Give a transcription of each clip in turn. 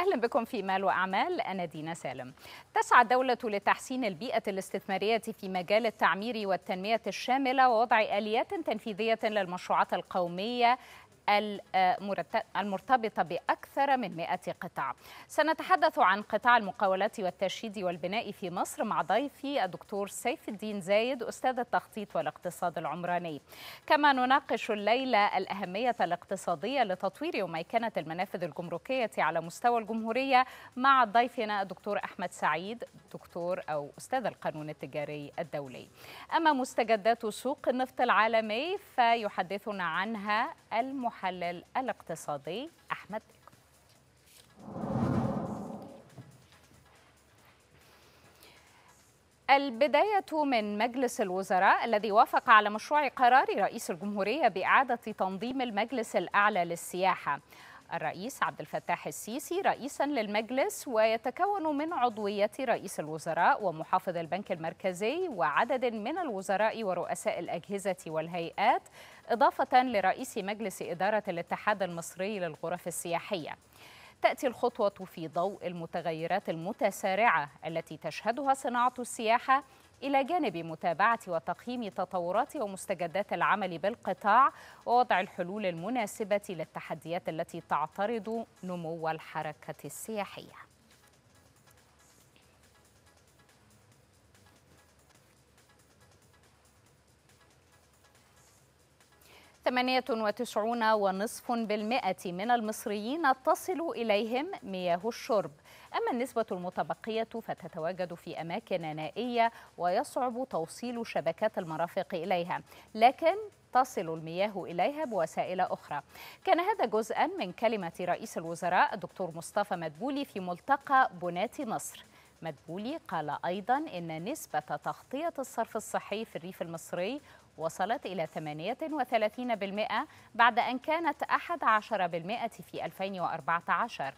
أهلا بكم في مال وأعمال، أنا دينا سالم. تسعى الدولة لتحسين البيئة الاستثمارية في مجال التعمير والتنمية الشاملة ووضع آليات تنفيذية للمشروعات القومية المرتبطة بأكثر من 100 قطاع. سنتحدث عن قطاع المقاولات والترشيد والبناء في مصر مع ضيفي الدكتور سيف الدين زايد، أستاذ التخطيط والاقتصاد العمراني. كما نناقش الليلة الأهمية الاقتصادية لتطوير وميكنة المنافذ الجمركية على مستوى الجمهورية مع ضيفنا الدكتور أحمد سعيد، دكتور أو أستاذ القانون التجاري الدولي. أما مستجدات سوق النفط العالمي فيحدثنا عنها المحلل الاقتصادي أحمد نجم. البداية من مجلس الوزراء الذي وافق على مشروع قرار رئيس الجمهورية بإعادة تنظيم المجلس الأعلى للسياحة. الرئيس عبد الفتاح السيسي رئيسا للمجلس، ويتكون من عضوية رئيس الوزراء ومحافظ البنك المركزي وعدد من الوزراء ورؤساء الأجهزة والهيئات، إضافة لرئيس مجلس إدارة الاتحاد المصري للغرف السياحية. تأتي الخطوة في ضوء المتغيرات المتسارعة التي تشهدها صناعة السياحة، إلى جانب متابعة وتقييم تطورات ومستجدات العمل بالقطاع ووضع الحلول المناسبة للتحديات التي تعترض نمو الحركة السياحية. ثمانية وتسعون ونصف بالمئة من المصريين تصل إليهم مياه الشرب، أما النسبة المتبقية فتتواجد في أماكن نائية ويصعب توصيل شبكات المرافق إليها، لكن تصل المياه إليها بوسائل أخرى. كان هذا جزءا من كلمة رئيس الوزراء الدكتور مصطفى مدبولي في ملتقى بنات مصر. مدبولي قال أيضا إن نسبة تغطية الصرف الصحي في الريف المصري وصلت إلى 38% بعد أن كانت 11% في 2014،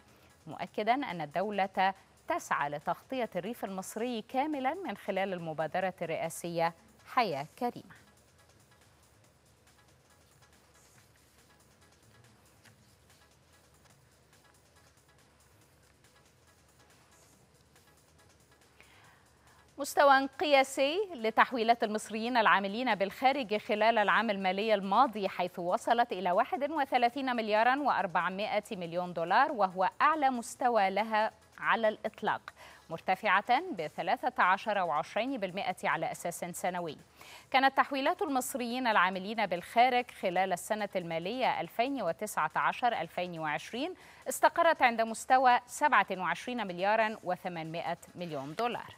مؤكدا أن الدولة تسعى لتغطية الريف المصري كاملا من خلال المبادرة الرئاسية حياة كريمة. مستوى قياسي لتحويلات المصريين العاملين بالخارج خلال العام المالي الماضي، حيث وصلت إلى 31 مليار و400 مليون دولار، وهو أعلى مستوى لها على الإطلاق، مرتفعة ب 13.20% على أساس سنوي. كانت تحويلات المصريين العاملين بالخارج خلال السنة المالية 2019-2020 استقرت عند مستوى 27 مليار و800 مليون دولار.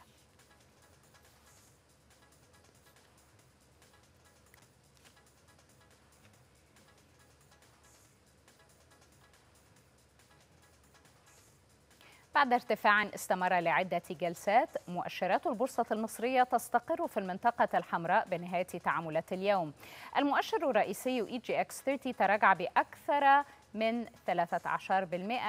بعد ارتفاع استمر لعدة جلسات، مؤشرات البورصة المصرية تستقر في المنطقة الحمراء بنهاية تعاملات اليوم. المؤشر الرئيسي EGX 30 تراجع بأكثر من 13%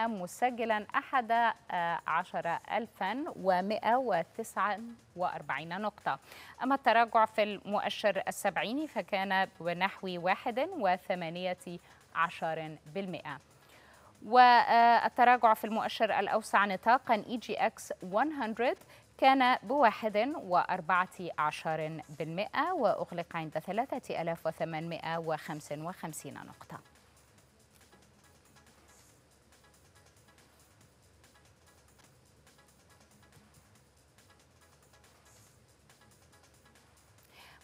مسجلا 11149 نقطة. أما التراجع في المؤشر السبعيني فكان بنحو 1.18%. والتراجع في المؤشر الأوسع نطاقاً EGX 100 كان ب1.14%، وأغلق عند 3855 نقطة.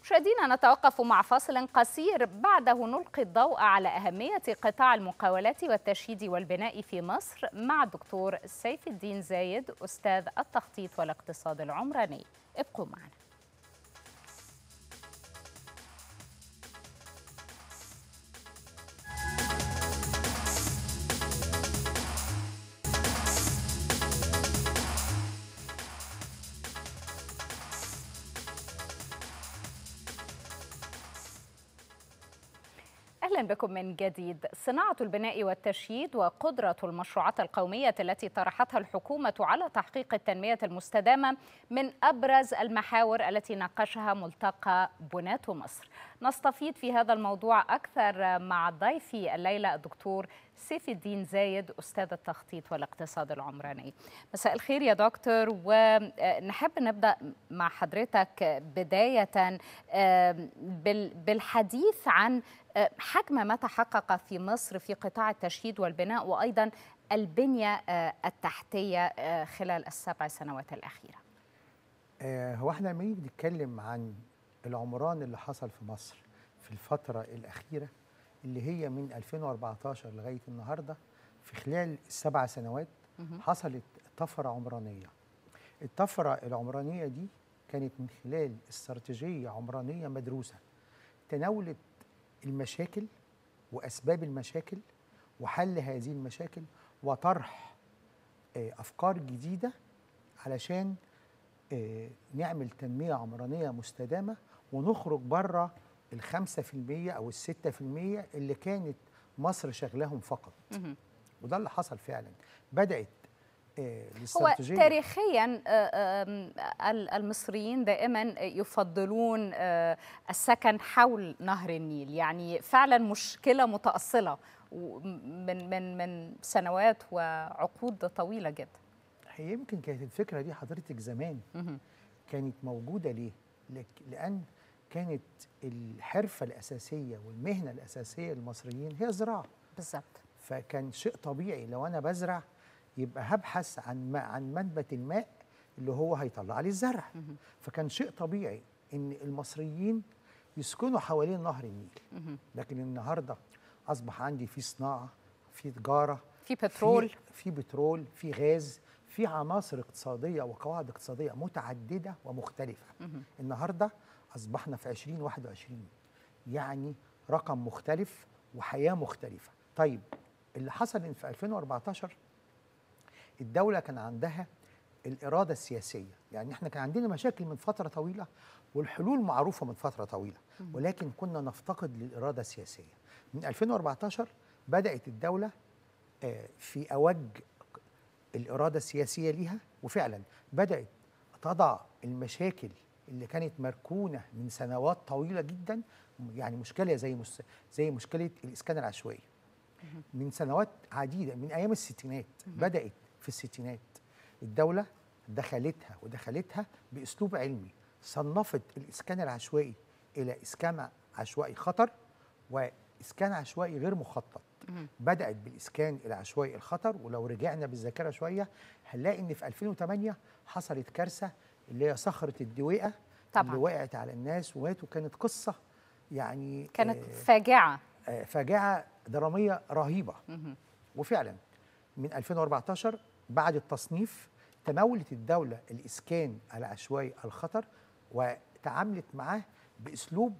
مشاهدينا، نتوقف مع فاصل قصير، بعده نلقي الضوء على أهمية قطاع المقاولات والترشيد والبناء في مصر مع الدكتور سيف الدين زايد، أستاذ التخطيط والاقتصاد العمراني. ابقوا معنا. أهلا بكم من جديد. صناعة البناء والتشييد وقدرة المشروعات القومية التي طرحتها الحكومة على تحقيق التنمية المستدامة من أبرز المحاور التي ناقشها ملتقى بناة مصر. نستفيد في هذا الموضوع أكثر مع ضيفي الليلة الدكتور سيف الدين زايد، أستاذ التخطيط والاقتصاد العمراني. مساء الخير يا دكتور، ونحب نبدأ مع حضرتك بداية بالحديث عن حجم ما تحقق في مصر في قطاع التشييد والبناء وأيضا البنية التحتية خلال ال7 سنوات الأخيرة. هو احنا لما نيجي نتكلم عن العمران اللي حصل في مصر في الفترة الأخيرة اللي هي من 2014 لغاية النهاردة، في خلال ال7 سنوات حصلت طفرة عمرانية. الطفرة العمرانية دي كانت من خلال استراتيجية عمرانية مدروسة تناولت المشاكل وأسباب المشاكل وحل هذه المشاكل وطرح أفكار جديدة علشان نعمل تنمية عمرانية مستدامة ونخرج بره ال5% أو ال6% اللي كانت مصر شغلهم فقط. وده اللي حصل فعلا. بدأت هو تاريخيا المصريين دائما يفضلون السكن حول نهر النيل، يعني فعلا مشكلة متأصلة من من من سنوات وعقود طويلة جدا. هي يمكن كانت الفكرة دي حضرتك زمان كانت موجودة ليه؟ لأن كانت الحرفة الأساسية والمهنة الأساسية للمصريين هي الزراعة. بالظبط. فكان شيء طبيعي لو أنا بزرع يبقى هبحث عن منبت الماء اللي هو هيطلع لي الزرع. فكان شيء طبيعي ان المصريين يسكنوا حوالين نهر النيل. لكن النهارده اصبح عندي في صناعه، في تجاره، في بترول، في غاز، في عناصر اقتصاديه وقواعد اقتصاديه متعدده ومختلفه. النهارده اصبحنا في 2021، يعني رقم مختلف وحياه مختلفه. طيب اللي حصل في 2014 الدولة كان عندها الإرادة السياسية، يعني احنا كان عندنا مشاكل من فترة طويلة والحلول معروفة من فترة طويلة، ولكن كنا نفتقد للإرادة السياسية. من 2014 بدأت الدولة في أوج الإرادة السياسية ليها، وفعلا بدأت تضع المشاكل اللي كانت مركونة من سنوات طويلة جدا، يعني مشكلة زي مشكلة الإسكان العشوائي من سنوات عديدة، من أيام الستينات. بدأت في ال60ات الدولة دخلتها بأسلوب علمي، صنفت الإسكان العشوائي إلى إسكان عشوائي خطر وإسكان عشوائي غير مخطط. بدأت بالإسكان العشوائي الخطر، ولو رجعنا بالذاكرة شوية هنلاقي إن في 2008 حصلت كارثة اللي هي صخرة الدويقة اللي وقعت على الناس وماتوا. كانت قصة، يعني كانت فاجعة، فاجعة درامية رهيبة. وفعلا من 2014 بعد التصنيف تمولت الدولة الإسكان العشوائي الخطر وتعاملت معاه بأسلوب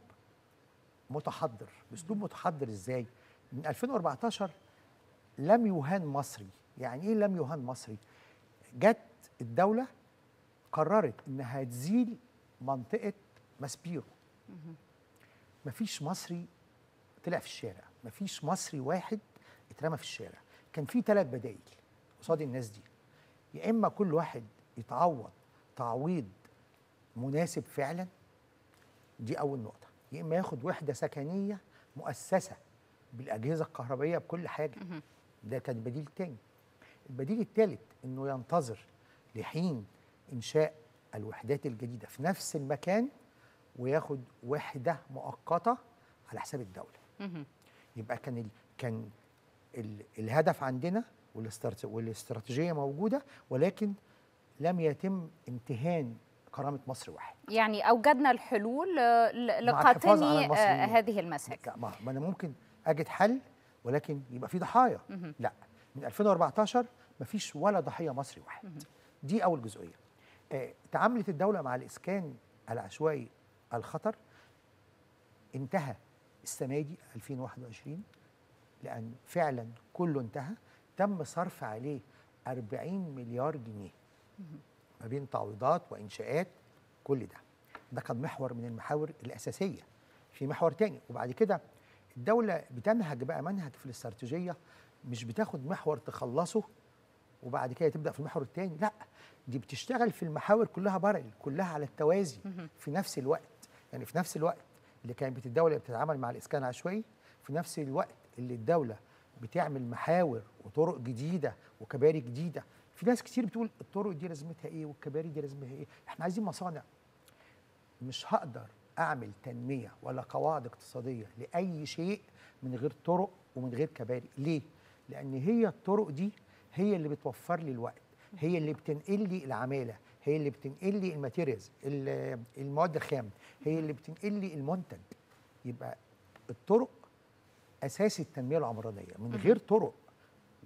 متحضر. بأسلوب متحضر إزاي؟ من 2014 لم يهان مصري. يعني إيه لم يهان مصري؟ جت الدولة قررت إنها تزيل منطقة ماسبيرو. مفيش مصري طلع في الشارع، مفيش مصري واحد اترمى في الشارع. كان في 3 بدائل قصاد الناس دي، يا اما كل واحد يتعوض تعويض مناسب فعلا، دي اول نقطه، يا اما ياخد وحده سكنيه مؤسسه بالاجهزه الكهربائيه بكل حاجه، ده كان البديل الثاني. البديل الثالث انه ينتظر لحين انشاء الوحدات الجديده في نفس المكان وياخد وحده مؤقته على حساب الدوله. يبقى كان الهدف عندنا والاستراتيجية موجودة، ولكن لم يتم امتهان كرامة مصر واحد. يعني أوجدنا الحلول لقاتلي هذه المساكن. ما أنا ممكن أجد حل ولكن يبقى في ضحايا. لا، من 2014 مفيش ولا ضحية مصري واحد. دي أول جزئية. تعاملت الدولة مع الإسكان العشوائي الخطر. انتهى السنة دي 2021، لأن فعلا كله انتهى. تم صرف عليه 40 مليار جنيه ما بين تعويضات وإنشاءات. كل ده كان محور من المحاور الأساسية. في محور تاني وبعد كده الدولة بتنهج بقى منهج في الاستراتيجية، مش بتاخد محور تخلصه وبعد كده تبدأ في المحور التاني، لا دي بتشتغل في المحاور كلها بارل، كلها على التوازي في نفس الوقت. يعني في نفس الوقت اللي كانت الدولة بتتعامل مع الإسكان العشوائي، في نفس الوقت اللي الدولة بتعمل محاور وطرق جديدة وكباري جديدة. في ناس كتير بتقول الطرق دي لازمتها ايه والكباري دي لازمتها ايه، احنا عايزين مصانع. مش هقدر اعمل تنمية ولا قواعد اقتصادية لأي شيء من غير طرق ومن غير كباري. ليه؟ لأن هي الطرق دي هي اللي بتوفر لي الوقت، هي اللي بتنقل لي العمالة، هي اللي بتنقل لي الماتيريالز المواد الخام، هي اللي بتنقل لي المنتج. يبقى الطرق أساس التنمية العمرانية، من غير طرق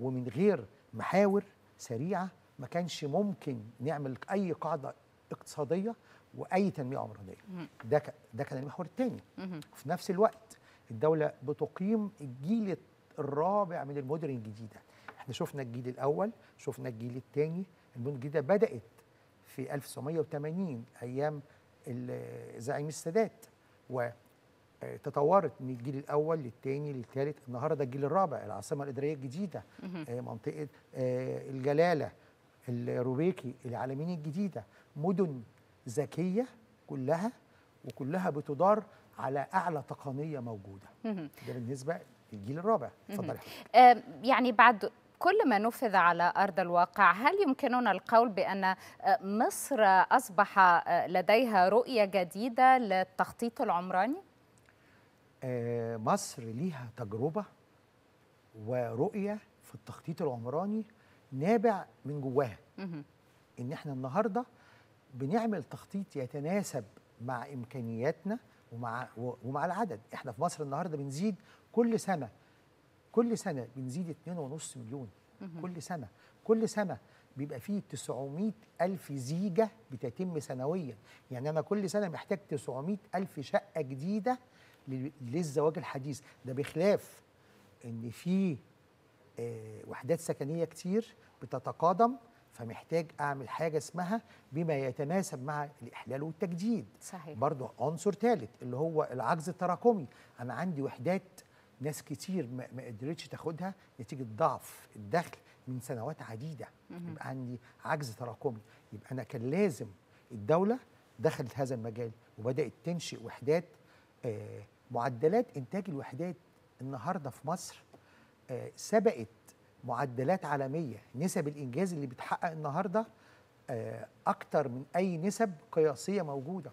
ومن غير محاور سريعة ما كانش ممكن نعمل أي قاعدة اقتصادية وأي تنمية عمرانية. ده كان المحور الثاني. في نفس الوقت الدولة بتقيم الجيل الرابع من المدن الجديدة. احنا شفنا الجيل الأول، شفنا الجيل الثاني. المدن الجديدة بدأت في 1980 أيام زعيم السادات، وتطورت من الجيل الأول للثاني للثالث. النهارده الجيل الرابع، العاصمة الإدارية الجديدة، منطقة الجلالة، الروبيكي، العالمين الجديدة، مدن ذكية كلها، وكلها بتدار على أعلى تقنية موجودة. ده بالنسبة للجيل الرابع. اتفضلي حضرتك. يعني بعد كل ما نفذ على أرض الواقع، هل يمكننا القول بأن مصر أصبح لديها رؤية جديدة للتخطيط العمراني؟ مصر ليها تجربة ورؤية في التخطيط العمراني نابع من جواها. إن احنا النهاردة بنعمل تخطيط يتناسب مع إمكانياتنا ومع العدد. احنا في مصر النهاردة بنزيد كل سنة بنزيد 2.5 مليون كل سنة بيبقى فيه 900 ألف زيجة بتتم سنويا. يعني أنا كل سنة محتاج 900 ألف شقة جديدة للزواج الحديث. ده بخلاف إن في وحدات سكنية كتير بتتقادم، فمحتاج أعمل حاجة اسمها بما يتناسب مع الإحلال والتجديد. صحيح. برضو عنصر ثالث اللي هو العجز التراكمي. أنا عندي وحدات ناس كتير ما قدرتش تاخدها نتيجة ضعف الدخل من سنوات عديدة. يبقى عندي عجز تراكمي. يبقى أنا كان لازم الدولة دخلت هذا المجال وبدأت تنشئ وحدات. معدلات إنتاج الوحدات النهاردة في مصر سبقت معدلات عالمية. نسب الإنجاز اللي بتحقق النهاردة أكتر من أي نسب قياسية موجودة.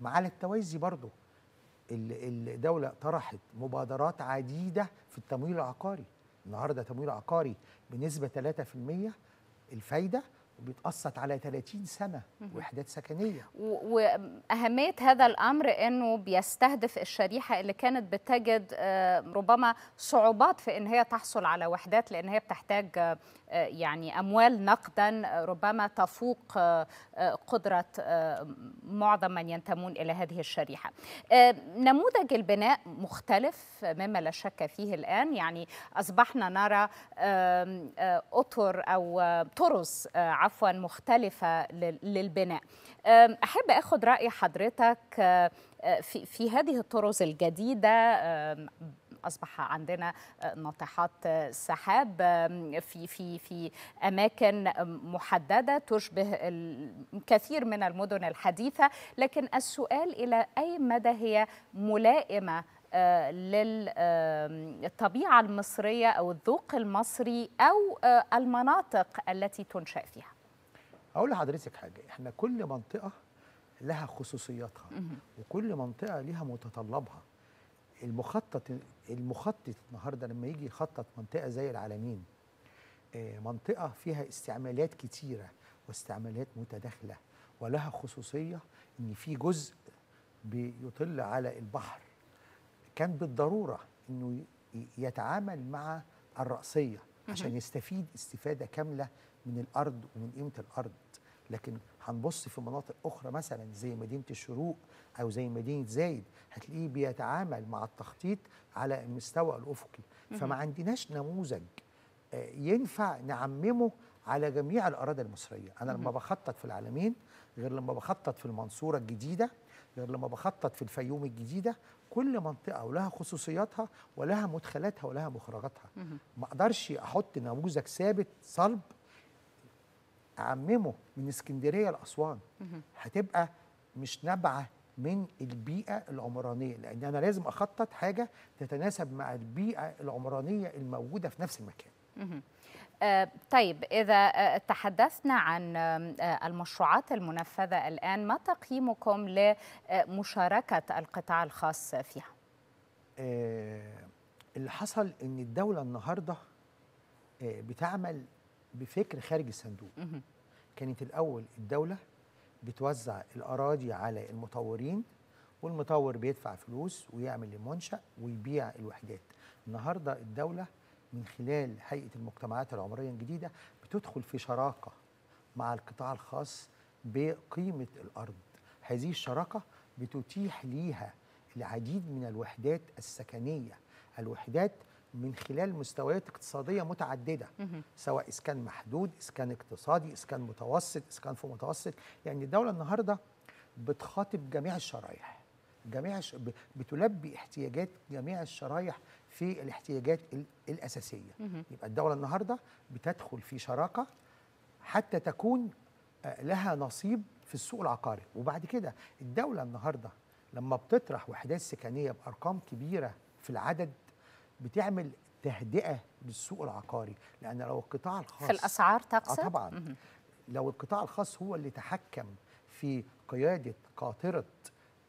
مع التوازي برضو الدولة طرحت مبادرات عديدة في التمويل العقاري. النهاردة تمويل عقاري بنسبة 3% الفايدة، وبيتقسط على 30 سنة وحدات سكنية. وأهمية هذا الأمر أنه بيستهدف الشريحة اللي كانت بتجد ربما صعوبات في أن هي تحصل على وحدات، لأن هي بتحتاج يعني أموال نقدا ربما تفوق قدرة معظم من ينتمون إلى هذه الشريحة. نموذج البناء مختلف مما لا شك فيه الآن. يعني أصبحنا نرى أطر أو طرز عفوا مختلفة للبناء. أحب أخذ رأي حضرتك في هذه الطرز الجديدة. أصبح عندنا ناطحات سحاب في في في أماكن محددة تشبه الكثير من المدن الحديثة، لكن السؤال إلى أي مدى هي ملائمة للطبيعة المصرية أو الذوق المصري أو المناطق التي تنشأ فيها؟ أقول لحضرتك حاجة، إحنا كل منطقة لها خصوصياتها وكل منطقة لها متطلبها. المخطط النهاردة لما يجي يخطط منطقة زي العالمين، منطقة فيها استعمالات كتيرة واستعمالات متداخلة ولها خصوصية. إن في جزء بيطل على البحر، كان بالضرورة إنه يتعامل مع الرأسية عشان يستفيد استفادة كاملة من الأرض ومن قيمة الأرض. لكن هنبص في مناطق أخرى مثلا زي مدينة الشروق أو زي مدينة زايد، هتلاقيه بيتعامل مع التخطيط على المستوى الأفقي. فما عندناش نموذج ينفع نعممه على جميع الأراضي المصرية. أنا لما بخطط في العالمين غير لما بخطط في المنصورة الجديدة، غير لما بخطط في الفيوم الجديدة. كل منطقة ولها خصوصياتها ولها مدخلاتها ولها مخرجاتها. ما اقدرش احط نموذج ثابت صلب اعممه من اسكندرية لأسوان، هتبقى مش نابعة من البيئة العمرانية، لأن أنا لازم أخطط حاجة تتناسب مع البيئة العمرانية الموجودة في نفس المكان. طيب، إذا تحدثنا عن المشروعات المنفذة الآن، ما تقييمكم لمشاركة القطاع الخاص فيها؟ اللي حصل إن الدولة النهاردة بتعمل بفكر خارج الصندوق. كانت الأول الدولة بتوزع الأراضي على المطورين، والمطور بيدفع فلوس ويعمل المنشأ ويبيع الوحدات. النهاردة الدولة من خلال هيئة المجتمعات العمرانية الجديدة بتدخل في شراكة مع القطاع الخاص بقيمة الأرض. هذه الشراكة بتتيح ليها العديد من الوحدات السكنية، الوحدات من خلال مستويات اقتصادية متعددة، سواء إسكان محدود، إسكان اقتصادي، إسكان متوسط، إسكان فوق متوسط. يعني الدولة النهاردة بتخاطب جميع الشرايح، بتلبي احتياجات جميع الشرايح في الاحتياجات الأساسية. يبقى الدولة النهاردة بتدخل في شراكة حتى تكون لها نصيب في السوق العقاري. وبعد كده الدولة النهاردة لما بتطرح وحدات سكنية بأرقام كبيرة في العدد، بتعمل تهدئة للسوق العقاري، لأن لو القطاع الخاص في الأسعار تقصد؟ طبعا. لو القطاع الخاص هو اللي تحكم في قيادة قاطرة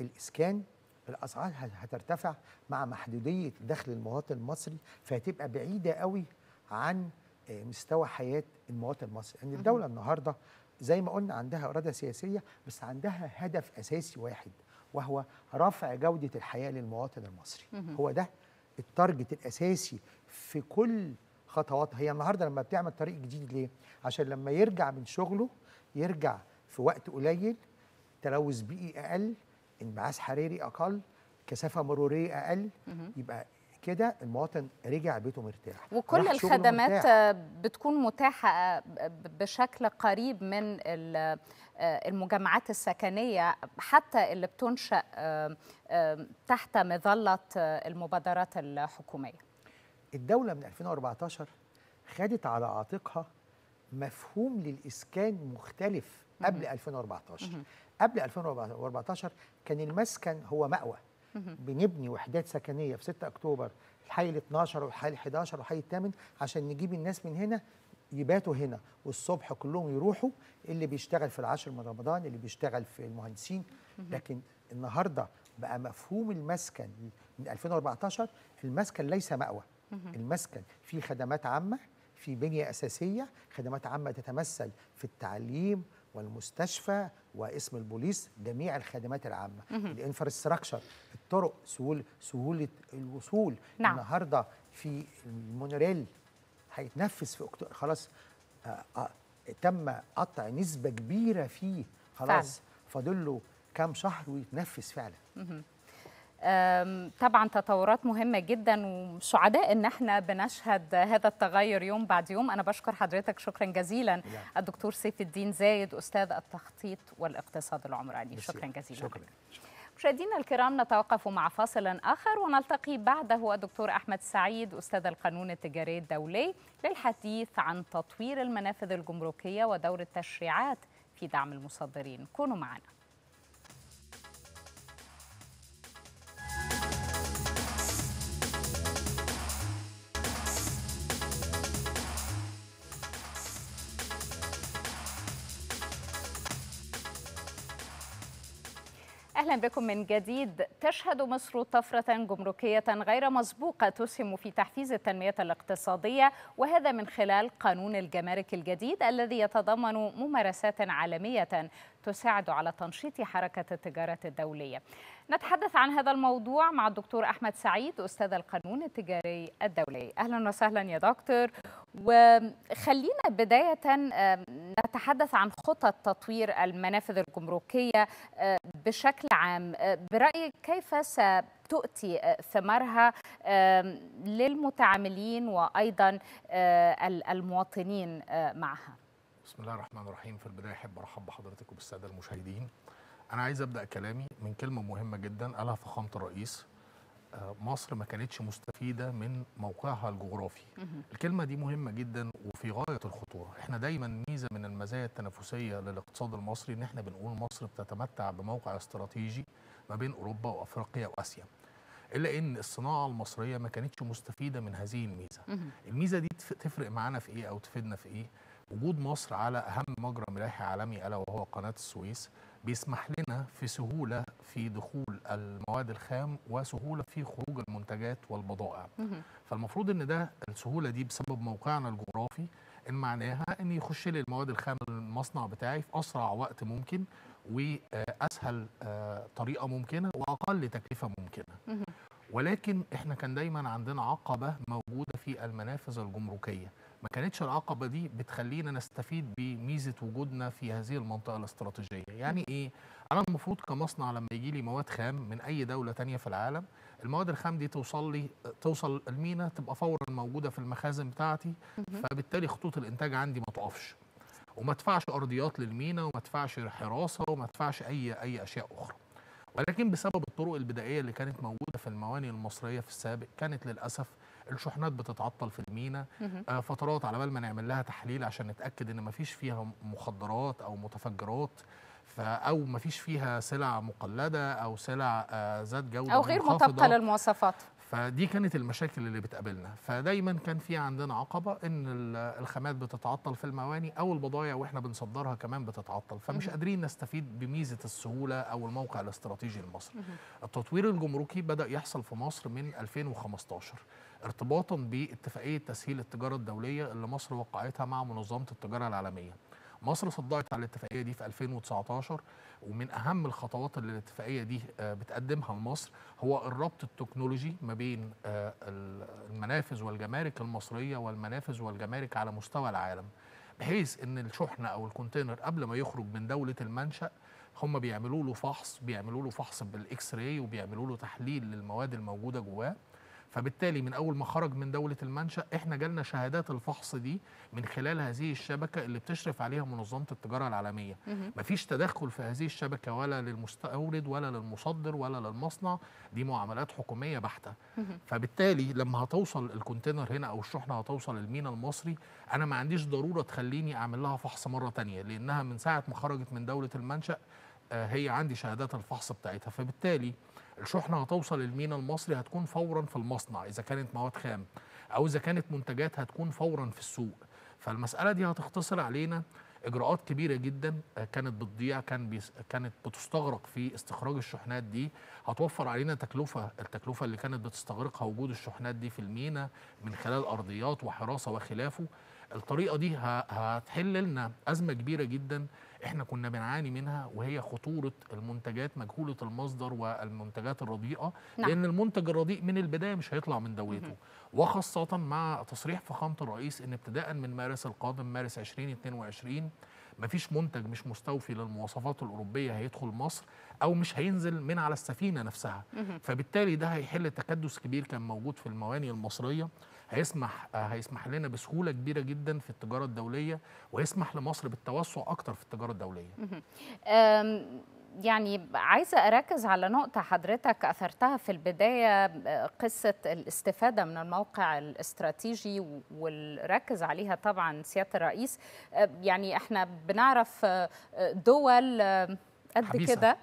الإسكان، الأسعار هترتفع مع محدودية دخل المواطن المصري، فهتبقى بعيدة قوي عن مستوى حياة المواطن المصري. يعني الدولة النهاردة زي ما قلنا عندها إرادة سياسية، بس عندها هدف أساسي واحد، وهو رفع جودة الحياة للمواطن المصري. هو ده التارجت الأساسي في كل خطواتها. هي النهاردة لما بتعمل طريق جديد ليه؟ عشان لما يرجع من شغله يرجع في وقت قليل، تلوث بيئي أقل، انبعاث حراري أقل، كثافة مرورية أقل. يبقى كده المواطن رجع بيته مرتاح، وكل الخدمات بتكون متاحة بشكل قريب من المجمعات السكنية، حتى اللي بتنشأ تحت مظلة المبادرات الحكومية. الدولة من 2014 خدت على عاتقها مفهوم للإسكان مختلف. قبل 2014 قبل 2014 كان المسكن هو مأوى. بنبني وحدات سكنية في 6 أكتوبر، الحي ال 12 والحي ال 11 والحي الثامن، عشان نجيب الناس من هنا يباتوا هنا، والصبح كلهم يروحوا، اللي بيشتغل في العاشر من رمضان، اللي بيشتغل في المهندسين. لكن النهارده بقى مفهوم المسكن من 2014، المسكن ليس مأوى، المسكن فيه خدمات عامة، فيه بنية أساسية، خدمات عامة تتمثل في التعليم والمستشفى واسم البوليس، جميع الخدمات العامة، الانفراستراكشر، الطرق، سهولة الوصول. النهارده في المونوريل هيتنفذ في اكتوبر، خلاص تم قطع نسبة كبيرة فيه، خلاص فاضل له كام شهر ويتنفذ فعلا. طبعا تطورات مهمة جدا، وسعداء ان احنا بنشهد هذا التغير يوم بعد يوم. انا بشكر حضرتك شكرا جزيلا الدكتور سيف الدين زايد، استاذ التخطيط والاقتصاد العمراني. شكرا جزيلا. شكرا. مشاهدينا الكرام، نتوقف مع فاصل آخر ونلتقي بعده الدكتور أحمد سعيد، أستاذ القانون التجاري الدولي، للحديث عن تطوير المنافذ الجمركية ودور التشريعات في دعم المصدرين. كونوا معنا. أهلا بكم من جديد. تشهد مصر طفرة جمركية غير مسبوقة تسهم في تحفيز التنمية الاقتصادية، وهذا من خلال قانون الجمارك الجديد الذي يتضمن ممارسات عالمية تساعد على تنشيط حركة التجارة الدولية. نتحدث عن هذا الموضوع مع الدكتور أحمد سعيد، أستاذ القانون التجاري الدولي. أهلا وسهلا يا دكتور. وخلينا بداية نتحدث عن خطط تطوير المنافذ الجمركية بشكل عام. برأيك كيف ستؤتي ثمارها للمتعاملين وأيضا المواطنين معها؟ بسم الله الرحمن الرحيم. في البداية أحب أرحب بحضرتك وبالسادة المشاهدين. أنا عايز أبدأ كلامي من كلمة مهمة جدا قالها فخامة الرئيس مصر ما كانتش مستفيدة من موقعها الجغرافي. الكلمة دي مهمة جدا وفي غاية الخطورة. احنا دايما ميزة من المزايا التنافسية للاقتصاد المصري ان احنا بنقول مصر بتتمتع بموقع استراتيجي ما بين أوروبا وأفريقيا وآسيا، إلا إن الصناعة المصرية ما كانتش مستفيدة من هذه الميزة. الميزة دي تفرق معانا في إيه أو تفيدنا في إيه؟ وجود مصر على أهم مجرى ملاحي عالمي ألا وهو قناة السويس بيسمح لنا في سهولة في دخول المواد الخام وسهولة في خروج المنتجات والبضائع. فالمفروض إن ده السهولة دي بسبب موقعنا الجغرافي إن معناها إن يخش لي المواد الخام المصنع بتاعي في أسرع وقت ممكن وأسهل طريقة ممكنة وأقل تكلفة ممكنة. ولكن إحنا كان دايما عندنا عقبة موجودة في المنافذ الجمركية، ما كانتش العقبة دي بتخلينا نستفيد بميزة وجودنا في هذه المنطقة الاستراتيجية. يعني إيه؟ أنا المفروض كمصنع لما يجي لي مواد خام من أي دولة تانية في العالم، المواد الخام دي توصل المينا تبقى فورا موجودة في المخازن بتاعتي، فبالتالي خطوط الإنتاج عندي ما تقفش وما ادفعش أرضيات للمينا وما ادفعش حراسة وما ادفعش أي أشياء أخرى. ولكن بسبب الطرق البدائية اللي كانت موجودة في الموانئ المصرية في السابق كانت للأسف الشحنات بتتعطل في المينا، فترات على بال ما نعمل لها تحليل عشان نتأكد إن مفيش فيها مخدرات أو متفجرات أو مفيش فيها سلع مقلدة أو سلع ذات جودة أو غير مطابقة للمواصفات. فدي كانت المشاكل اللي بتقابلنا، فدايما كان في عندنا عقبة إن الخامات بتتعطل في المواني أو البضائع وإحنا بنصدرها كمان بتتعطل، فمش قادرين نستفيد بميزة السهولة أو الموقع الاستراتيجي المصري. التطوير الجمركي بدأ يحصل في مصر من 2015 ارتباطا باتفاقية تسهيل التجارة الدولية اللي مصر وقعتها مع منظمة التجارة العالمية. مصر صدقت على الاتفاقية دي في 2019، ومن أهم الخطوات اللي الاتفاقية دي بتقدمها لمصر هو الربط التكنولوجي ما بين المنافذ والجمارك المصرية والمنافذ والجمارك على مستوى العالم، بحيث إن الشحنة أو الكونتينر قبل ما يخرج من دولة المنشأ هم بيعملوا له فحص بالإكس راي وبيعملوا له تحليل للمواد الموجودة جواه. فبالتالي من أول ما خرج من دولة المنشأ إحنا جالنا شهادات الفحص دي من خلال هذه الشبكة اللي بتشرف عليها منظمة التجارة العالمية. مفيش تدخل في هذه الشبكة ولا للمستورد ولا للمصدر ولا للمصنع، دي معاملات حكومية بحتة. فبالتالي لما هتوصل الكونتينر هنا أو الشحنة هتوصل المينا المصري، أنا ما عنديش ضرورة تخليني أعمل لها فحص مرة تانية لأنها من ساعة ما خرجت من دولة المنشأ هي عندي شهادات الفحص بتاعتها. فبالتالي الشحنة هتوصل المينا المصري هتكون فورا في المصنع إذا كانت مواد خام، أو إذا كانت منتجات هتكون فورا في السوق. فالمسألة دي هتختصر علينا إجراءات كبيرة جدا كانت بتضيع، كانت بتستغرق في استخراج الشحنات دي، هتوفر علينا التكلفة اللي كانت بتستغرقها وجود الشحنات دي في المينا من خلال أرضيات وحراسة وخلافه. الطريقة دي هتحل لنا أزمة كبيرة جدا احنا كنا بنعاني منها، وهي خطورة المنتجات مجهولة المصدر والمنتجات الرديئة. لأن المنتج الرديء من البداية مش هيطلع من دولته، وخاصة مع تصريح فخامة الرئيس إن ابتداء من مارس القادم مارس 2022 مفيش منتج مش مستوفي للمواصفات الأوروبية هيدخل مصر أو مش هينزل من على السفينة نفسها. فبالتالي ده هيحل تكدس كبير كان موجود في الموانئ المصرية، هيسمح لنا بسهولة كبيرة جدا في التجارة الدولية، ويسمح لمصر بالتوسع أكتر في التجارة الدولية. يعني عايزة أركز على نقطة حضرتك أثرتها في البداية، قصة الاستفادة من الموقع الاستراتيجي، وركز عليها طبعا سيادة الرئيس. يعني احنا بنعرف دول قد كده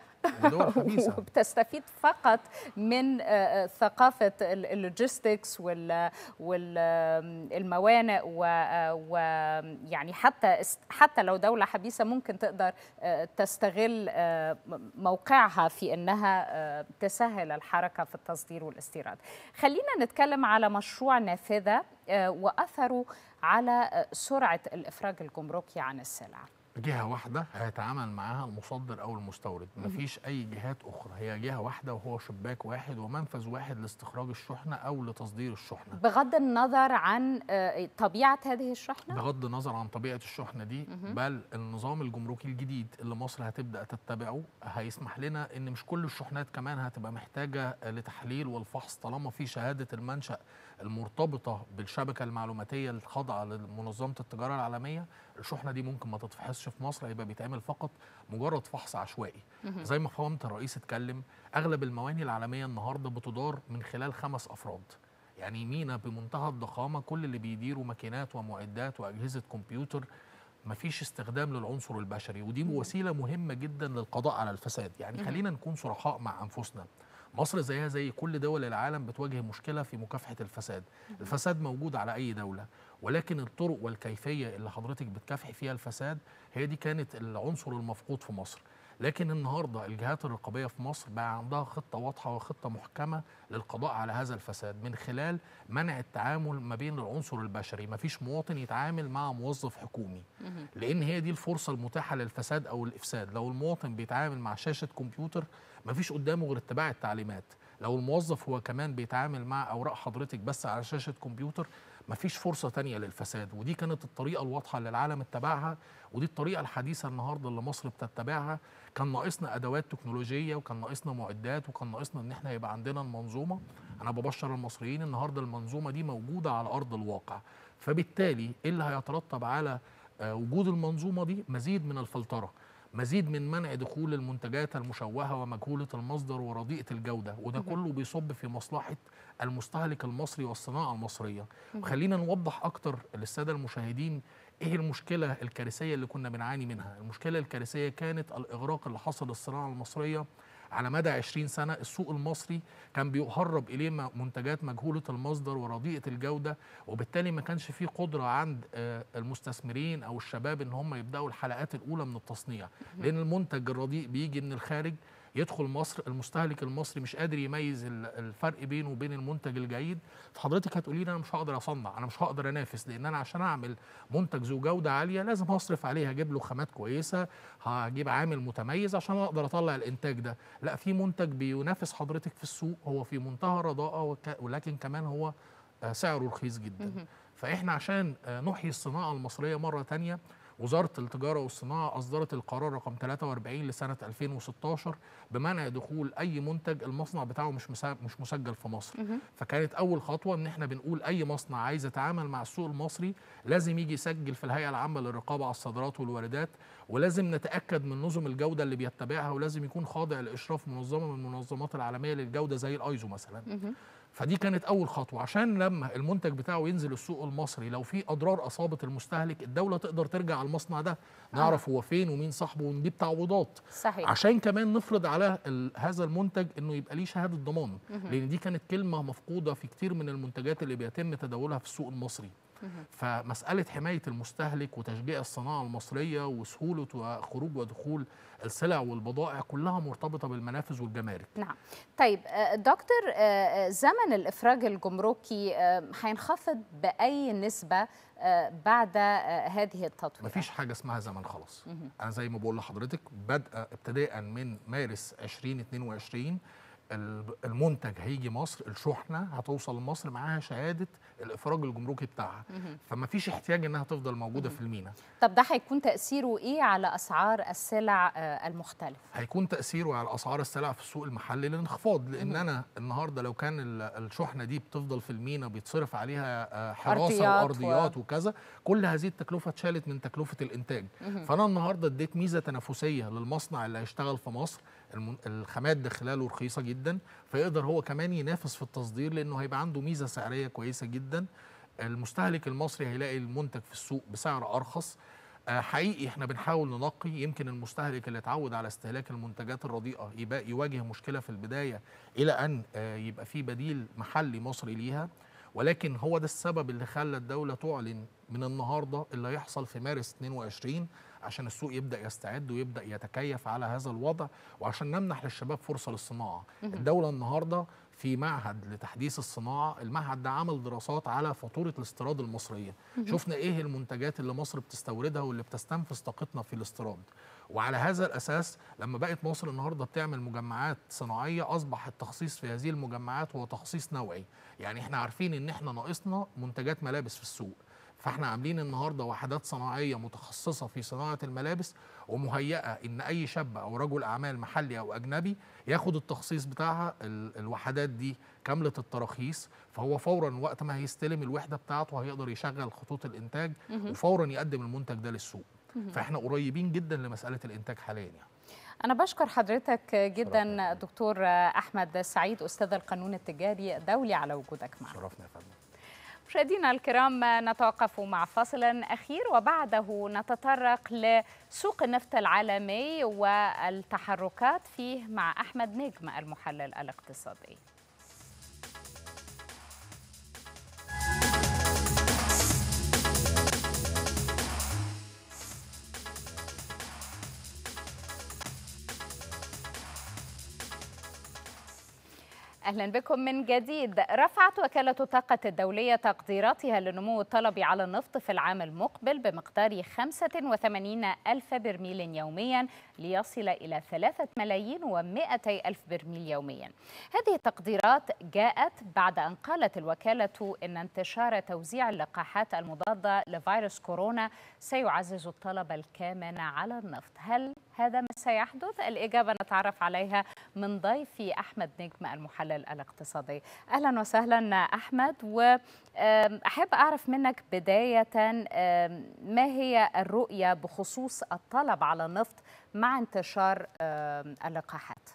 وبتستفيد فقط من ثقافة اللوجيستكس والموانئ، ويعني حتى لو دولة حبيسة ممكن تقدر تستغل موقعها في أنها تسهل الحركة في التصدير والاستيراد. خلينا نتكلم على مشروع نافذة وأثره على سرعة الإفراج الجمركي عن السلع. جهة واحدة هيتعامل معاها المصدر أو المستورد، مفيش أي جهات أخرى، هي جهة واحدة وهو شباك واحد ومنفذ واحد لاستخراج الشحنة أو لتصدير الشحنة، بغض النظر عن طبيعة هذه الشحنة؟ بغض النظر عن طبيعة الشحنة دي، بل النظام الجمركي الجديد اللي مصر هتبدأ تتبعه هيسمح لنا إن مش كل الشحنات كمان هتبقى محتاجة لتحليل والفحص طالما في شهادة المنشأ المرتبطة بالشبكة المعلوماتية الخاضعة لمنظمة التجارة العالمية، الشحنة دي ممكن ما تتفحصش في مصر، هيبقى بيتعمل فقط مجرد فحص عشوائي. زي ما فخامة الرئيس اتكلم، أغلب المواني العالمية النهاردة بتدار من خلال 5 أفراد. يعني مينا بمنتهى الضخامة، كل اللي بيديروا ماكينات ومعدات وأجهزة كمبيوتر، مفيش استخدام للعنصر البشري، ودي وسيلة مهمة جدا للقضاء على الفساد. يعني خلينا نكون صرحاء مع أنفسنا، مصر زيها زي كل دول العالم بتواجه مشكلة في مكافحة الفساد. الفساد موجود على أي دولة، ولكن الطرق والكيفية اللي حضرتك بتكافحي فيها الفساد هي دي كانت العنصر المفقود في مصر. لكن النهارده الجهات الرقابيه في مصر بقى عندها خطه واضحه وخطه محكمه للقضاء على هذا الفساد من خلال منع التعامل ما بين العنصر البشري، ما فيش مواطن يتعامل مع موظف حكومي، لان هي دي الفرصه المتاحه للفساد او الافساد. لو المواطن بيتعامل مع شاشه كمبيوتر ما فيش قدامه غير اتباع التعليمات، لو الموظف هو كمان بيتعامل مع اوراق حضرتك بس على شاشه كمبيوتر مفيش فرصة تانية للفساد. ودي كانت الطريقة الواضحة اللي العالم اتبعها، ودي الطريقة الحديثة النهاردة اللي مصر بتتبعها. كان ناقصنا أدوات تكنولوجية، وكان ناقصنا معدات، وكان ناقصنا إن احنا يبقى عندنا المنظومة. أنا ببشر المصريين النهاردة المنظومة دي موجودة على أرض الواقع، فبالتالي إيه اللي هيترتب على وجود المنظومة دي؟ مزيد من الفلترة، مزيد من منع دخول المنتجات المشوهة ومجهولة المصدر ورديئة الجودة، وده كله بيصب في مصلحة المستهلك المصري والصناعة المصرية. وخلينا نوضح أكتر للسادة المشاهدين إيه المشكلة الكارثية اللي كنا بنعاني منها. المشكلة الكارثية كانت الإغراق اللي حصل للصناعة المصرية على مدى 20 سنة. السوق المصري كان بيهرب إليه منتجات مجهولة المصدر ورديئة الجودة، وبالتالي ما كانش فيه قدرة عند المستثمرين أو الشباب إن هم يبدأوا الحلقات الأولى من التصنيع، لأن المنتج الرديء بيجي من الخارج يدخل مصر، المستهلك المصري مش قادر يميز الفرق بينه وبين المنتج الجيد. فحضرتك هتقولي لي انا مش هقدر اصنع، انا مش هقدر انافس، لان انا عشان اعمل منتج ذو جوده عاليه لازم هصرف عليه، هجيب له خامات كويسه، هجيب عامل متميز عشان اقدر اطلع الانتاج ده. لا، في منتج بينافس حضرتك في السوق، هو في منتهى الرداءه، ولكن كمان هو سعره رخيص جدا. فاحنا عشان نحيي الصناعه المصريه مره ثانيه، وزارة التجارة والصناعة أصدرت القرار رقم 43 لسنة 2016 بمنع دخول أي منتج المصنع بتاعه مش مسجل في مصر. فكانت أول خطوة إن احنا بنقول أي مصنع عايز يتعامل مع السوق المصري لازم يجي يسجل في الهيئة العامة للرقابة على الصادرات والواردات، ولازم نتأكد من نظم الجودة اللي بيتبعها، ولازم يكون خاضع لإشراف منظمة من المنظمات العالمية للجودة زي الأيزو مثلا. فدي كانت أول خطوة عشان لما المنتج بتاعه ينزل السوق المصري لو في أضرار أصابت المستهلك الدولة تقدر ترجع على المصنع ده، نعرف هو فين ومين صاحبه ونجيب تعويضات. صحيح. عشان كمان نفرض على هذا المنتج إنه يبقى ليه شهادة ضمان، لأن دي كانت كلمة مفقودة في كتير من المنتجات اللي بيتم تداولها في السوق المصري. فمسألة حماية المستهلك وتشجيع الصناعة المصرية وسهولة وخروج ودخول السلع والبضائع كلها مرتبطة بالمنافذ والجمارك. نعم. طيب دكتور، زمن الإفراج الجمركي هينخفض بأي نسبة بعد هذه التطويرات؟ مفيش حاجة اسمها زمن خلاص. أنا زي ما بقول لحضرتك ابتداء من مارس 2022 المنتج هيجي مصر، الشحنه هتوصل لمصر معاها شهاده الافراج الجمركي بتاعها، فما فيش احتياج انها تفضل موجوده في المينا. طب ده هيكون تاثيره ايه على اسعار السلع المختلفه؟ هيكون تاثيره على اسعار السلع في السوق المحلي الانخفاض، لان انا النهارده لو كان الشحنه دي بتفضل في المينا بيتصرف عليها حراسه وارضيات وكذا، كل هذه التكلفه اتشالت من تكلفه الانتاج. فانا النهارده اديت ميزه تنافسيه للمصنع اللي هيشتغل في مصر، الخامات داخلاله رخيصه جدا، فيقدر هو كمان ينافس في التصدير لانه هيبقى عنده ميزه سعريه كويسه جدا. المستهلك المصري هيلاقي المنتج في السوق بسعر ارخص. حقيقي احنا بنحاول ننقي، يمكن المستهلك اللي اتعود على استهلاك المنتجات الرديئه يبقى يواجه مشكله في البدايه الى ان يبقى في بديل محلي مصري ليها، ولكن هو ده السبب اللي خلى الدوله تعلن من النهارده اللي هيحصل في مارس 22 عشان السوق يبدأ يستعد ويبدأ يتكيف على هذا الوضع، وعشان نمنح للشباب فرصة للصناعة. الدولة النهاردة في معهد لتحديث الصناعة، المعهد ده عمل دراسات على فاتورة الاستيراد المصرية، شفنا ايه المنتجات اللي مصر بتستوردها واللي بتستنفذ طاقتنا في الاستيراد، وعلى هذا الأساس لما بقت مصر النهاردة بتعمل مجمعات صناعية أصبح التخصيص في هذه المجمعات هو تخصيص نوعي. يعني احنا عارفين ان احنا ناقصنا منتجات ملابس في السوق، فاحنا عاملين النهارده وحدات صناعيه متخصصه في صناعه الملابس ومهيئه ان اي شاب او رجل اعمال محلي او اجنبي ياخد التخصيص بتاعها. الوحدات دي كامله التراخيص، فهو فورا وقت ما هيستلم الوحده بتاعته هيقدر يشغل خطوط الانتاج وفورا يقدم المنتج ده للسوق. فاحنا قريبين جدا لمساله الانتاج حاليا يعني. أنا بشكر حضرتك جدا دكتور أحمد سعيد أستاذ القانون التجاري الدولي على وجودك معنا. شرفنا يا فندم. مشاهدينا الكرام نتوقف مع فاصل أخير وبعده نتطرق لسوق النفط العالمي والتحركات فيه مع أحمد نجم المحلل الاقتصادي. أهلا بكم من جديد. رفعت وكالة الطاقة الدولية تقديراتها لنمو الطلب على النفط في العام المقبل بمقدار 85 ألف برميل يوميا ليصل إلى 3,200,000 برميل يوميا. هذه التقديرات جاءت بعد أن قالت الوكالة أن انتشار توزيع اللقاحات المضادة لفيروس كورونا سيعزز الطلب الكامن على النفط. هل هذا ما سيحدث؟ الإجابة نتعرف عليها من ضيفي أحمد نجم المحلل الاقتصادي. أهلا وسهلا أحمد، وأحب أعرف منك بداية ما هي الرؤية بخصوص الطلب على النفط مع انتشار اللقاحات؟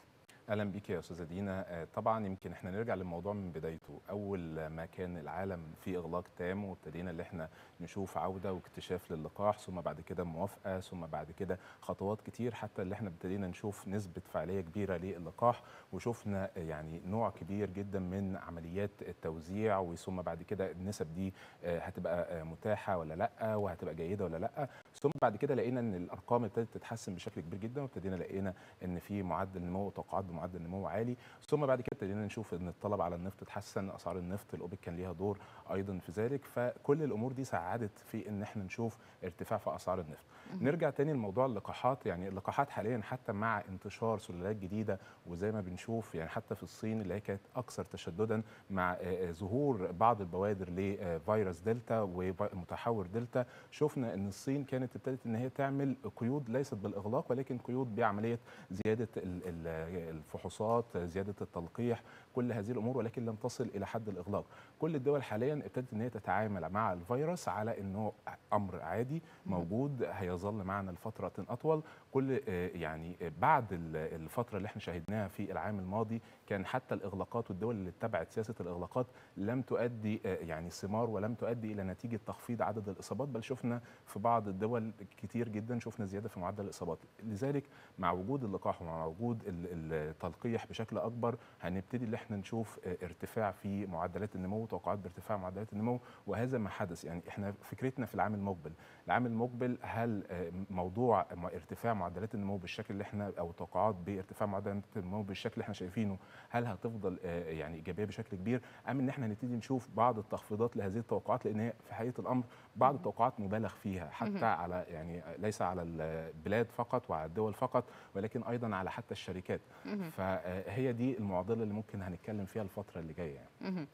أهلا بك يا أستاذة دينا. طبعا يمكن احنا نرجع للموضوع من بدايته، أول ما كان العالم في إغلاق تام وابتدينا اللي احنا نشوف عودة واكتشاف للقاح، ثم بعد كده موافقة، ثم بعد كده خطوات كتير حتى اللي احنا ابتدينا نشوف نسبة فعالية كبيرة للقاح، وشفنا يعني نوع كبير جدا من عمليات التوزيع، وثم بعد كده النسب دي هتبقى متاحة ولا لأ وهتبقى جيدة ولا لأ، ثم بعد كده لقينا ان الأرقام ابتدت تتحسن بشكل كبير جدا، وابتدينا لقينا ان في معدل نمو وتوقعات معدل نمو عالي، ثم بعد كده ابتدينا نشوف ان الطلب على النفط اتحسن، اسعار النفط الاوبك كان ليها دور ايضا في ذلك، فكل الامور دي ساعدت في ان احنا نشوف ارتفاع في اسعار النفط. نرجع تاني لموضوع اللقاحات، يعني اللقاحات حاليا حتى مع انتشار سلالات جديده وزي ما بنشوف يعني حتى في الصين اللي هي كانت اكثر تشددا مع ظهور بعض البوادر لفيروس دلتا ومتحور دلتا، شفنا ان الصين كانت ابتدت ان هي تعمل قيود ليست بالاغلاق ولكن قيود بعمليه زياده الفحوصات، زياده التلقيح، كل هذه الامور، ولكن لم تصل الى حد الاغلاق. كل الدول حاليا ابتدت ان هي تتعامل مع الفيروس على انه امر عادي موجود هيظل معنا لفتره اطول. كل يعني بعد الفتره اللي احنا شاهدناها في العام الماضي كان حتى الاغلاقات والدول اللي اتبعت سياسه الاغلاقات لم تؤدي يعني ثمار ولم تؤدي الى نتيجه تخفيض عدد الاصابات، بل شفنا في بعض الدول كتير جدا شفنا زياده في معدل الاصابات. لذلك مع وجود اللقاح ومع وجود التلقيح بشكل اكبر هنبتدي اللي احنا نشوف ارتفاع في معدلات النمو وتوقعات بارتفاع معدلات النمو، وهذا ما حدث. يعني احنا فكرتنا في العام المقبل، العام المقبل هل موضوع ارتفاع معدلات النمو بالشكل اللي احنا او توقعات بارتفاع معدلات النمو بالشكل اللي احنا شايفينه هل هتفضل يعني ايجابيه بشكل كبير، ام ان احنا هنبتدي نشوف بعض التخفيضات لهذه التوقعات، لان هي في حقيقه الامر بعض التوقعات مبالغ فيها حتى على يعني ليس على البلاد فقط وعلى الدول فقط ولكن ايضا على حتى الشركات. فهي دي المعضله اللي ممكن هنتكلم فيها الفتره اللي جايه يعني.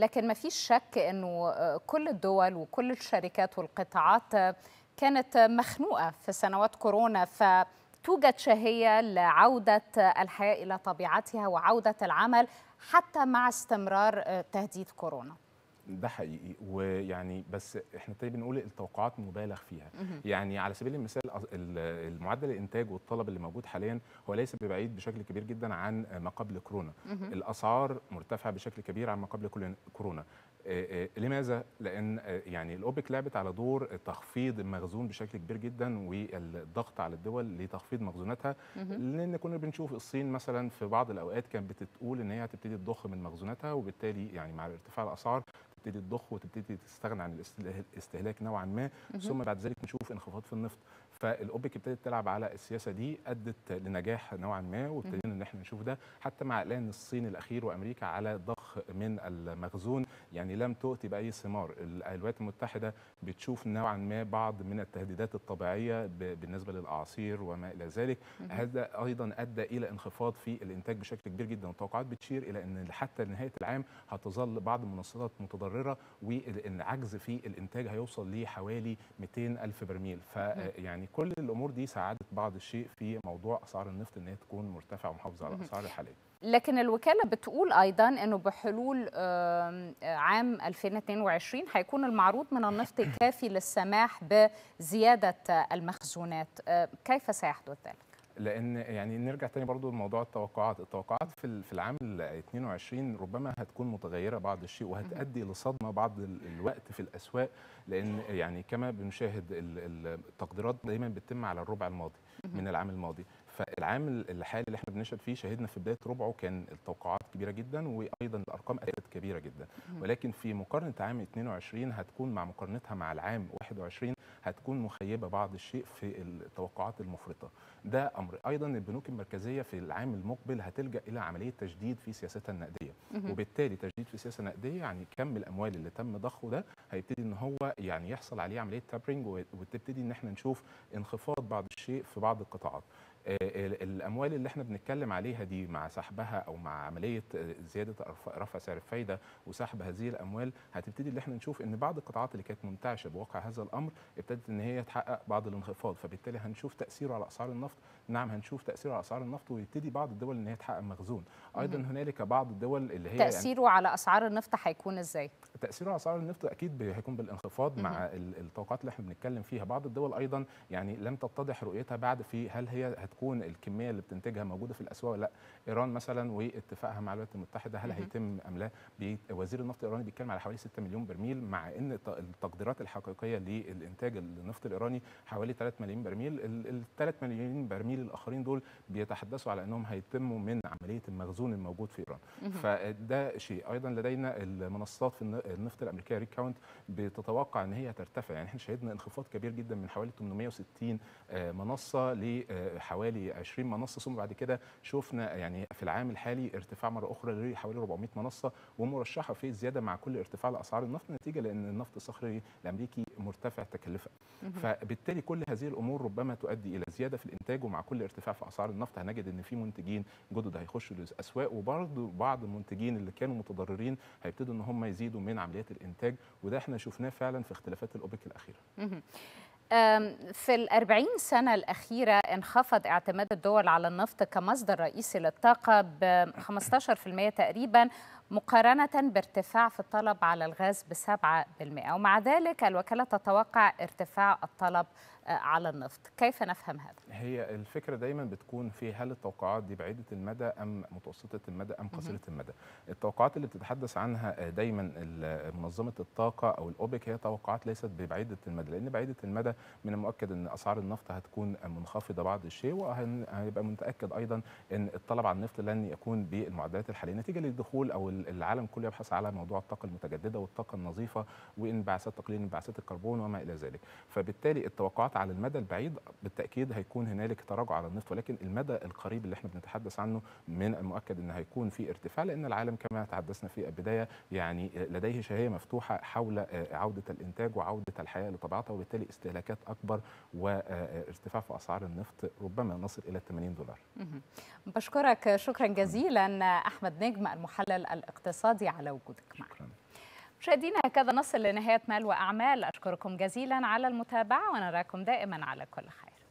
لكن ما فيش شك انه كل الدول وكل الشركات والقطاعات كانت مخنوقه في سنوات كورونا، فتوجد شهيه لعوده الحياه الى طبيعتها وعوده العمل حتى مع استمرار تهديد كورونا. ده حقيقي، ويعني بس احنا بنقول التوقعات مبالغ فيها. يعني على سبيل المثال المعدل الانتاج والطلب اللي موجود حاليا هو ليس ببعيد بشكل كبير جدا عن ما قبل كورونا. الاسعار مرتفعه بشكل كبير عن ما قبل كورونا. لماذا؟ لأن يعني الأوبك لعبت على دور تخفيض المخزون بشكل كبير جدا والضغط على الدول لتخفيض مخزوناتها، لأن كنا بنشوف الصين مثلا في بعض الأوقات كانت بتقول إن هي هتبتدي تضخ من مخزوناتها، وبالتالي يعني مع ارتفاع الأسعار تبتدي تضخ وتبتدي تستغنى عن الاستهلاك نوعا ما، ثم بعد ذلك نشوف انخفاض في النفط. فالاوبك ابتدت تلعب على السياسه دي، ادت لنجاح نوعا ما، وابتدينا ان احنا نشوف ده حتى مع اعلان الصين الاخير وامريكا على ضخ من المخزون، يعني لم تؤتي باي ثمار. الولايات المتحده بتشوف نوعا ما بعض من التهديدات الطبيعيه بالنسبه للاعاصير وما الى ذلك، هذا ايضا ادى الى انخفاض في الانتاج بشكل كبير جدا، والتوقعات بتشير الى ان حتى نهايه العام هتظل بعض المنصات متضرره، والعجز في الانتاج هيوصل لحوالي 200,000 برميل. فيعني كل الامور دي ساعدت بعض الشيء في موضوع اسعار النفط ان هي تكون مرتفعه ومحافظه على الاسعار الحاليه. لكن الوكاله بتقول ايضا انه بحلول عام 2022 هيكون المعروض من النفط كافي للسماح بزياده المخزونات، كيف سيحدث ذلك؟ لان يعني نرجع تاني برضو لموضوع التوقعات، في العام 22 ربما هتكون متغيره بعض الشيء، وهتؤدي لصدمه بعض الوقت في الاسواق، لان يعني كما بنشاهد التقديرات دايما بتتم على الربع الماضي من العام الماضي. فالعام الحالي اللي احنا بنشهد فيه، شهدنا في بدايه ربعه كان التوقعات كبيره جدا، وايضا الارقام اتت كبيره جدا، ولكن في مقارنه عام 22 هتكون مع مقارنتها مع العام 21 هتكون مخيبه بعض الشيء في التوقعات المفرطه. ده امر ايضا البنوك المركزيه في العام المقبل هتلجا الى عمليه تجديد في سياستها النقديه، وبالتالي تجديد في سياسه نقديه يعني كم الاموال اللي تم ضخه ده هيبتدي ان هو يعني يحصل عليه عمليه تابرينج، وتبتدي ان احنا نشوف انخفاض بعض الشيء في بعض القطاعات. الاموال اللي احنا بنتكلم عليها دي مع سحبها او مع عمليه زياده رفع سعر الفايده وسحب هذه الاموال، هتبتدي ان احنا نشوف ان بعض القطاعات اللي كانت منتعشه بواقع هذا الامر ابتدت ان هي تحقق بعض الانخفاض، فبالتالي هنشوف تاثيره على اسعار النفط. نعم هنشوف تاثيره على اسعار النفط، ويبتدي بعض الدول ان هي تحقق مخزون. ايضا هنالك بعض الدول اللي هي تاثيره يعني على اسعار النفط هيكون ازاي؟ تاثيره على اسعار النفط اكيد هيكون بالانخفاض مع التوقعات اللي احنا بنتكلم فيها. بعض الدول ايضا يعني لم تتضح رؤيتها بعد في هل هي تكون الكميه اللي بتنتجها موجوده في الاسواق ولا لا. ايران مثلا واتفاقها مع الولايات المتحده هل هيتم ام لا؟ وزير النفط الايراني بيتكلم على حوالي 6 مليون برميل، مع ان التقديرات الحقيقيه للانتاج النفط الايراني حوالي 3 مليون برميل. ال 3 مليون برميل الاخرين دول بيتحدثوا على انهم هيتموا من عمليه المخزون الموجود في ايران. فده شيء. ايضا لدينا المنصات في النفط الامريكيه ريك كاونت بتتوقع ان هي ترتفع، يعني احنا شهدنا انخفاض كبير جدا من حوالي 860 منصه حوالي 20 منصه، ثم بعد كده شفنا يعني في العام الحالي ارتفاع مره اخرى لحوالي 400 منصه، ومرشحه في الزياده مع كل ارتفاع لاسعار النفط، نتيجه لان النفط الصخري الامريكي مرتفع التكلفه. فبالتالي كل هذه الامور ربما تؤدي الى زياده في الانتاج، ومع كل ارتفاع في اسعار النفط هنجد ان في منتجين جدد هيخشوا الاسواق، وبرضه بعض المنتجين اللي كانوا متضررين هيبتدوا ان هم يزيدوا من عمليات الانتاج، وده احنا شفناه فعلا في اختلافات الاوبك الاخيره. في ال40 سنة الأخيرة انخفض اعتماد الدول على النفط كمصدر رئيسي للطاقة ب 15% تقريبا، مقارنة بارتفاع في الطلب على الغاز ب 7%، ومع ذلك الوكالة تتوقع ارتفاع الطلب على النفط. كيف نفهم هذا؟ هي الفكرة دايما بتكون في هل التوقعات دي بعيدة المدى أم متوسطة المدى أم قصيرة المدى. التوقعات اللي بتتحدث عنها دايما منظمة الطاقة أو الأوبك هي توقعات ليست ببعيدة المدى، لأن بعيدة المدى من المؤكد أن أسعار النفط هتكون منخفضة بعض الشيء، وهيبقى متأكد أيضا أن الطلب على النفط لن يكون بالمعدلات الحالية نتيجة للدخول أو العالم كله يبحث على موضوع الطاقة المتجددة والطاقة النظيفة وانبعاثات تقليل انبعاثات الكربون وما إلى ذلك. فبالتالي التوقعات على المدى البعيد بالتاكيد هيكون هنالك تراجع على النفط، ولكن المدى القريب اللي احنا بنتحدث عنه من المؤكد ان هيكون في ارتفاع، لان العالم كما تحدثنا في البدايه يعني لديه شهيه مفتوحه حول عوده الانتاج وعوده الحياه لطبيعتها، وبالتالي استهلاكات اكبر وارتفاع في اسعار النفط ربما نصل الى $80. بشكرك شكرا جزيلا احمد نجم المحلل الاقتصادي على وجودك معنا. شكرا. مشاهدينا هكذا نصل لنهاية مال وأعمال، أشكركم جزيلا على المتابعة ونراكم دائما على كل خير.